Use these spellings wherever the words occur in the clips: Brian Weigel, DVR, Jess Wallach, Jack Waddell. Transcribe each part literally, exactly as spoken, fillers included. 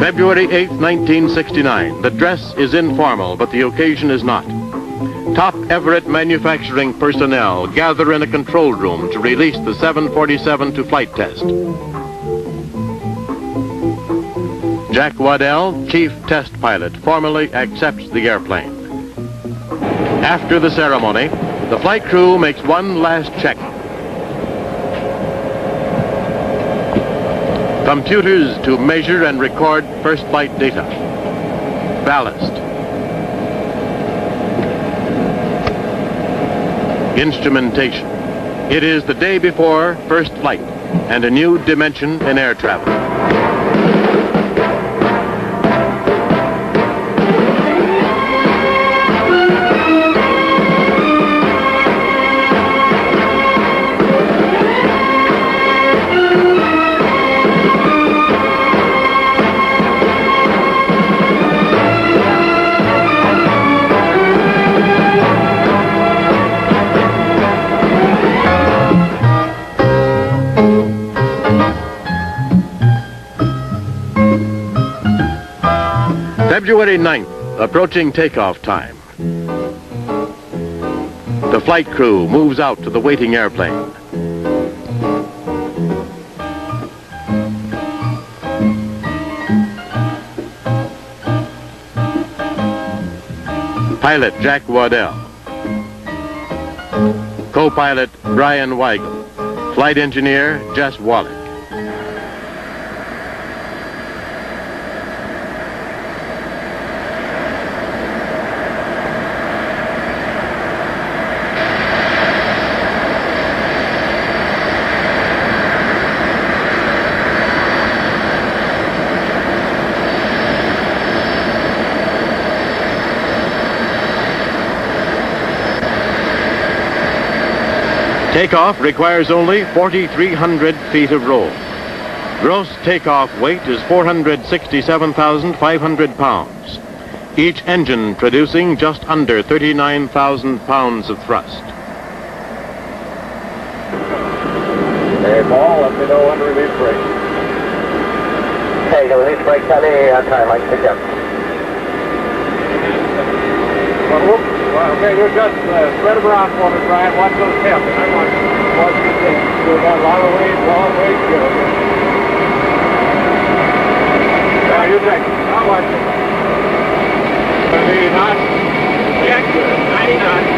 February eighth, nineteen sixty-nine. The dress is informal, but the occasion is not. Top Everett manufacturing personnel gather in a control room to release the seven forty-seven to flight test. Jack Waddell, chief test pilot, formally accepts the airplane. After the ceremony, the flight crew makes one last check. Computers to measure and record first flight data. Ballast. Instrumentation. It is the day before first flight and a new dimension in air travel. February ninth, approaching takeoff time. The flight crew moves out to the waiting airplane. Pilot Jack Waddell. Co-pilot Brian Weigel. Flight engineer Jess Wallach. Takeoff requires only forty-three hundred feet of roll. Gross takeoff weight is four hundred sixty-seven thousand five hundred pounds, each engine producing just under thirty-nine thousand pounds of thrust. Hey, Paul, let me know under release brake. Hey, release brake coming on time, I pick up. Okay, you're just uh, spread them around for me, Brian. Watch those tails. I want watch these things. We've got a lot of ways, long ways to go. Now you take it. Now watch it. thirty knots. Yeah, good. ninety knots.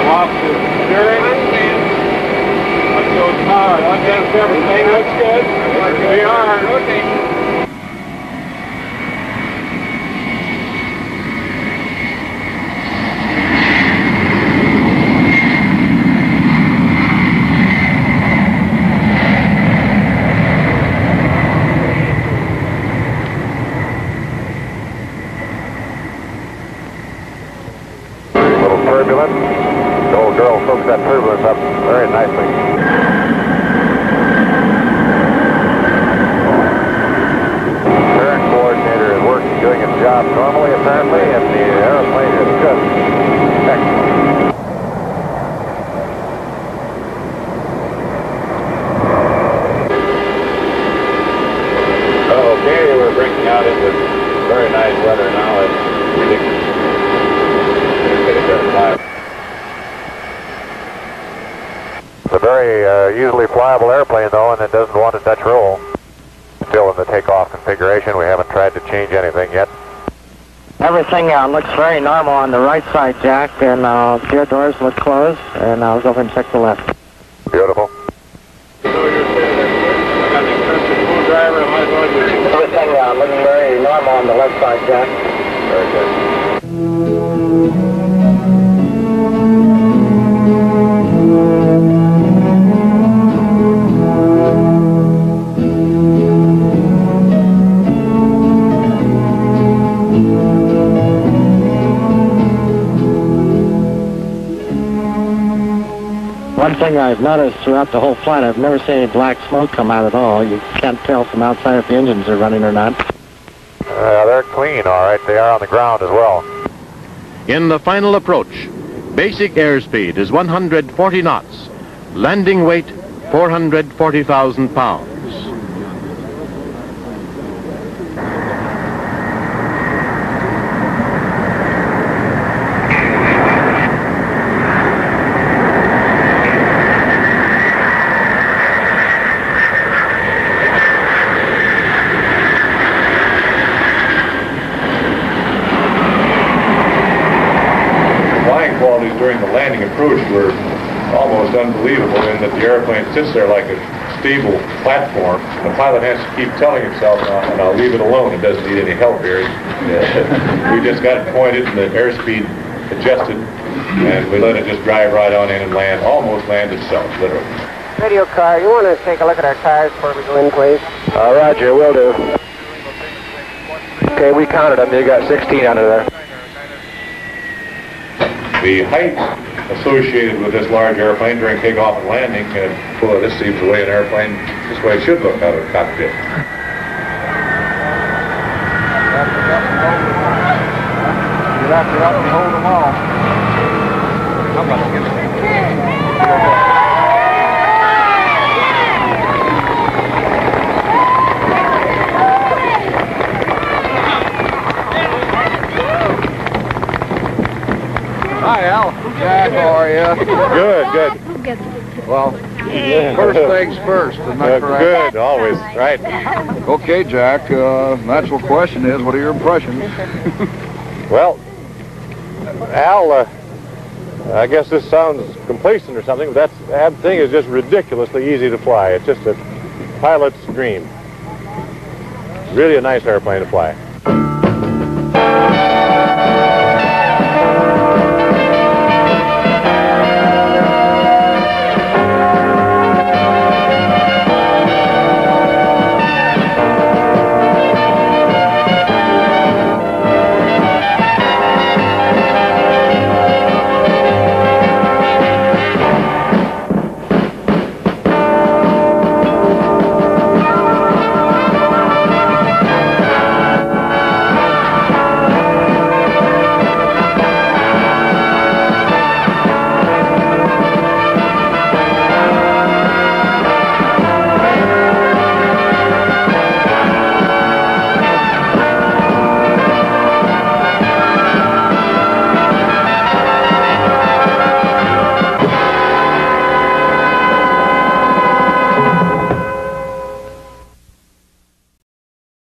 I'm off to steering. Let's go hard. Let's have everything. Looks good. We are. Okay. Everything uh, looks very normal on the right side, Jack, and uh, the rear doors look closed, and I was over and checked the left. Beautiful. Everything uh, looks very normal on the left side, Jack. Very good. One thing I've noticed throughout the whole flight, I've never seen any black smoke come out at all. You can't tell from outside if the engines are running or not. Uh, they're clean, all right. They are on the ground as well. In the final approach, basic airspeed is one hundred forty knots, landing weight four hundred forty thousand pounds. During the landing approach were almost unbelievable in that the airplane sits there like a stable platform. The pilot has to keep telling himself, uh, and I'll leave it alone, it doesn't need any help here. We just got it pointed and the airspeed adjusted, and we let it just drive right on in and land, almost land itself, literally. Radio car, you want to take a look at our tires before we go in, please? Uh, roger, will do. Okay, we counted them, you got sixteen under there. The height associated with this large airplane during takeoff and landing, and well, this seems the way an airplane, this way it should look out of the cockpit. Get up, get up and hold them all. I'm going to get them. Hi, Al. Jack, how are you? Good, good. Well, first things first, isn't that correct? Good, always, right. Okay, Jack, uh, natural question is, what are your impressions? Well, Al, uh, I guess this sounds complacent or something, but that's, that thing is just ridiculously easy to fly. It's just a pilot's dream. Really a nice airplane to fly.